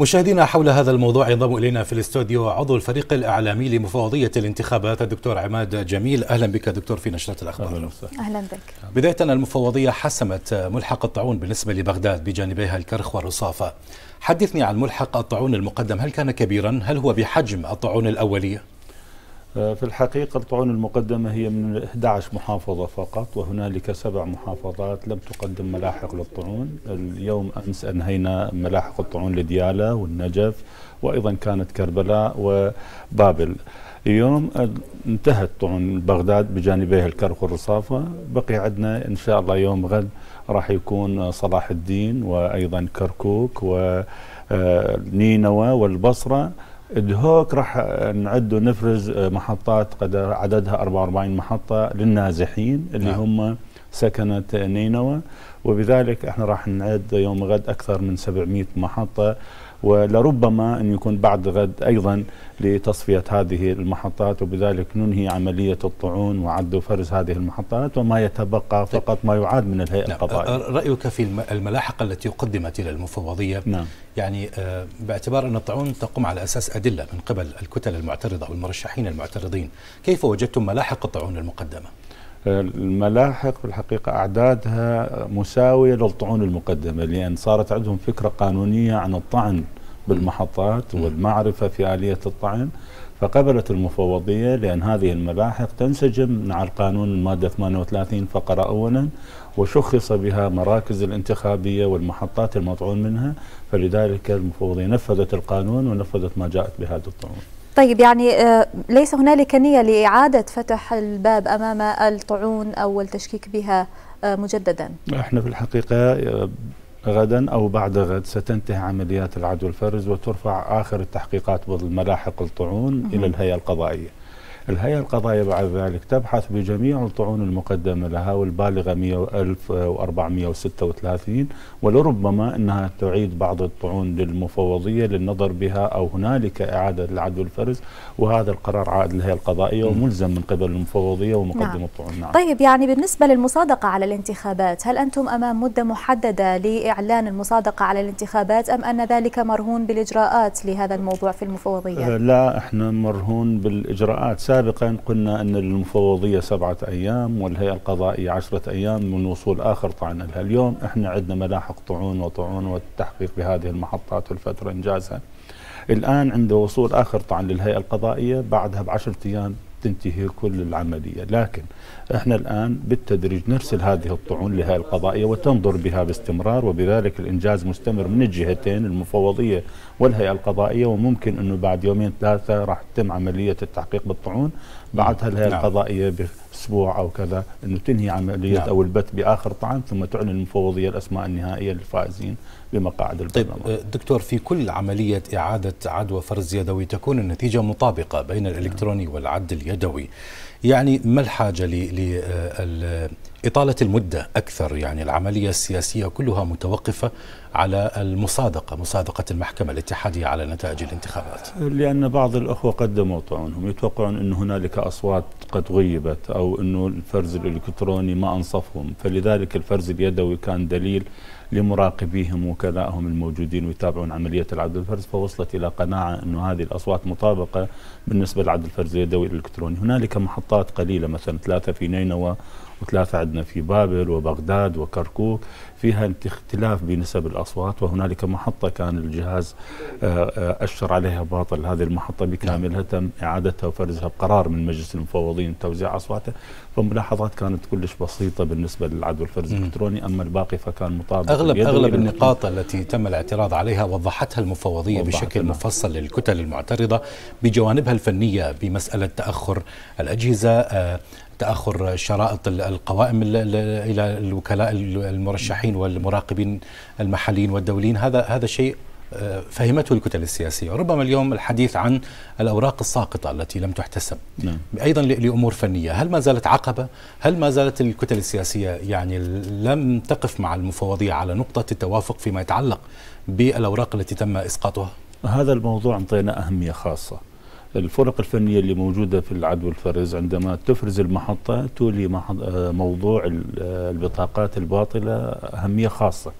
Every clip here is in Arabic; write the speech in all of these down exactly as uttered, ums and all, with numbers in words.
مشاهدينا، حول هذا الموضوع ينضم إلينا في الاستوديو عضو الفريق الإعلامي لمفوضية الانتخابات الدكتور عماد جميل. أهلا بك دكتور في نشرة الأخبار. أهلا, أهلا بك. بداية، المفوضية حسمت ملحق الطاعون بالنسبة لبغداد بجانبيها الكرخ والرصافة. حدثني عن ملحق الطاعون المقدم، هل كان كبيرا؟ هل هو بحجم الطاعون الأولية؟ في الحقيقة الطاعون المقدمة هي من إحدى عشرة محافظة فقط، وهنالك سبع محافظات لم تقدم ملاحق للطاعون. اليوم أمس أنهينا ملاحق الطاعون لديالى والنجف، وأيضا كانت كربلاء وبابل. اليوم انتهت طاعون بغداد بجانبيها الكرخ والرصافة. بقي عندنا إن شاء الله يوم غد راح يكون صلاح الدين وأيضا كركوك ونينوى والبصرة. دهوك راح نعد ونفرز محطات قد عددها أربعة وأربعين محطة للنازحين اللي هم سكنة نينوى، وبذلك احنا راح نعد يوم غد أكثر من سبعمئة محطة، ولربما أن يكون بعد غد أيضا لتصفية هذه المحطات، وبذلك ننهي عملية الطاعون وعد وفرز هذه المحطات، وما يتبقى فقط ما يعاد من الهيئة القضائية. رأيك في الملاحق التي قدمت إلى المفوضية؟ نعم. يعني باعتبار أن الطاعون تقوم على أساس أدلة من قبل الكتل المعترضة والمرشحين المعترضين، كيف وجدتم ملاحق الطاعون المقدمة؟ الملاحق في الحقيقة أعدادها مساوية للطعون المقدمة، لأن صارت عندهم فكرة قانونية عن الطعن بالمحطات والمعرفة في آلية الطعن، فقبلت المفوضية لأن هذه الملاحق تنسجم مع القانون المادة ثمانية وثلاثين فقرة أولا، وشخص بها مراكز الانتخابية والمحطات المطعون منها، فلذلك المفوضية نفذت القانون ونفذت ما جاءت بهذا الطعون. طيب، يعني ليس هنالك نية لإعادة فتح الباب أمام الطاعون أو التشكيك بها مجددا؟ احنا في الحقيقة غدا أو بعد غد ستنتهي عمليات العد والفرز، وترفع آخر التحقيقات بالملاحق الطاعون إلى الهيئة القضائية. الهيئة القضائية بعد ذلك تبحث بجميع الطعون المقدمة لها والبالغة ألف وأربعمئة وستة وثلاثين، ولربما أنها تعيد بعض الطعون للمفوضية للنظر بها، أو هنالك إعادة العد والفرز، وهذا القرار عائد للهيئة القضائية وملزم من قبل المفوضية ومقدم نعم. الطعون. نعم. طيب، يعني بالنسبة للمصادقة على الانتخابات، هل أنتم أمام مدة محددة لإعلان المصادقة على الانتخابات، أم أن ذلك مرهون بالإجراءات لهذا الموضوع في المفوضية؟ لا، احنا مرهون بالإجراءات. سابقا قلنا أن المفوضية سبعة أيام والهيئة القضائية عشرة أيام من وصول آخر طعن لها. اليوم احنا عندنا ملاحق طعون وطعون والتحقيق بهذه المحطات والفترة إنجازها. الآن عند وصول آخر طعن للهيئة القضائية بعدها بعشرة أيام تنتهي كل العملية، لكن احنا الآن بالتدريج نرسل هذه الطعون للهيئة القضائية وتنظر بها باستمرار، وبذلك الإنجاز مستمر من الجهتين المفوضية والهيئة القضائية، وممكن أنه بعد يومين ثلاثة راح تتم عملية التحقيق بالطعون، بعدها الهيئة نعم. القضائية بأسبوع أو كذا أنه تنهي عملية نعم. أو البت بآخر طعن، ثم تعلن المفوضية الأسماء النهائية للفائزين بمقاعد البرلمان. طيب دكتور، في كل عملية إعادة عد وفرز يدوي تكون النتيجة مطابقة بين الإلكتروني والعد اليدوي، يعني ما الحاجة لإطالة المدة أكثر؟ يعني العملية السياسية كلها متوقفة على المصادقة، مصادقة المحكمة الاتحادية على نتائج الانتخابات. لأن بعض الأخوة قدموا طعونهم يتوقعون أن هنالك أصوات قد غيبت، أو أنه الفرز الإلكتروني ما أنصفهم، فلذلك الفرز اليدوي كان دليل لمراقبيهم وكذاهم الموجودين ويتابعون عملية العد الفرز، فوصلت إلى قناعة أنه هذه الأصوات مطابقة بالنسبة للعد الفرز اليدوي الإلكتروني. هنالك محطات قليلة، مثلا ثلاثة في نينوى وثلاثة عندنا في بابل وبغداد وكركوك، فيها اختلاف بنسب الأصوات، وهنالك محطة كان الجهاز أشر عليها باطل، هذه المحطة بكاملها تم إعادتها وفرزها بقرار من مجلس المفوضين توزيع أصواته، فملاحظات كانت كلش بسيطة بالنسبة للعد والفرز الإلكتروني، أما الباقي فكان مطابق. أغلب أغلب النقاط التي تم الاعتراض عليها وضحتها المفوضية بشكل مفصل للكتل المعترضة بجوانبها الفنية، بمسألة تأخر الأجهزة، تأخر شرائط القوائم إلى الوكلاء المرشحين والمراقبين المحليين والدوليين. هذا هذا شيء فهمته الكتل السياسية. ربما اليوم الحديث عن الأوراق الساقطة التي لم تحتسب نعم. أيضا لأمور فنية. هل ما زالت عقبة؟ هل ما زالت الكتل السياسية يعني لم تقف مع المفوضية على نقطة التوافق فيما يتعلق بالأوراق التي تم إسقاطها؟ هذا الموضوع أعطينا أهمية خاصة. الفرق الفنية اللي موجودة في العد والفرز عندما تفرز المحطة تولي موضوع البطاقات الباطلة أهمية خاصة،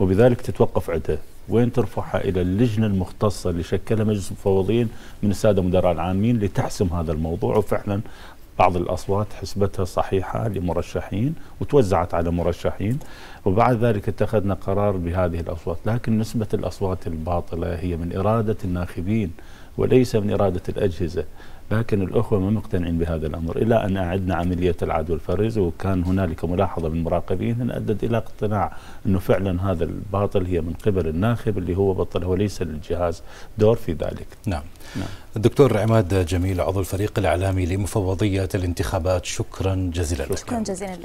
وبذلك تتوقف عدها، وين ترفعها إلى اللجنة المختصة اللي شكلها مجلس المفوضين من السادة مدراء العامين لتحسم هذا الموضوع. وفعلا بعض الأصوات حسبتها صحيحة لمرشحين وتوزعت على مرشحين، وبعد ذلك اتخذنا قرار بهذه الأصوات، لكن نسبة الأصوات الباطلة هي من إرادة الناخبين وليس من إرادة الأجهزة. لكن الأخوة ما مقتنعين بهذا الأمر إلى أن أعدنا عملية العدوى الفريزة، وكان هنالك ملاحظة من المراقبين أدت إلى اقتناع أنه فعلا هذا الباطل هي من قبل الناخب اللي هو بطله وليس للجهاز دور في ذلك. نعم. نعم. الدكتور عماد جميل عضو الفريق الإعلامي لمفوضية الانتخابات، شكرا جزيلا لك. شكرا جزيلا لك.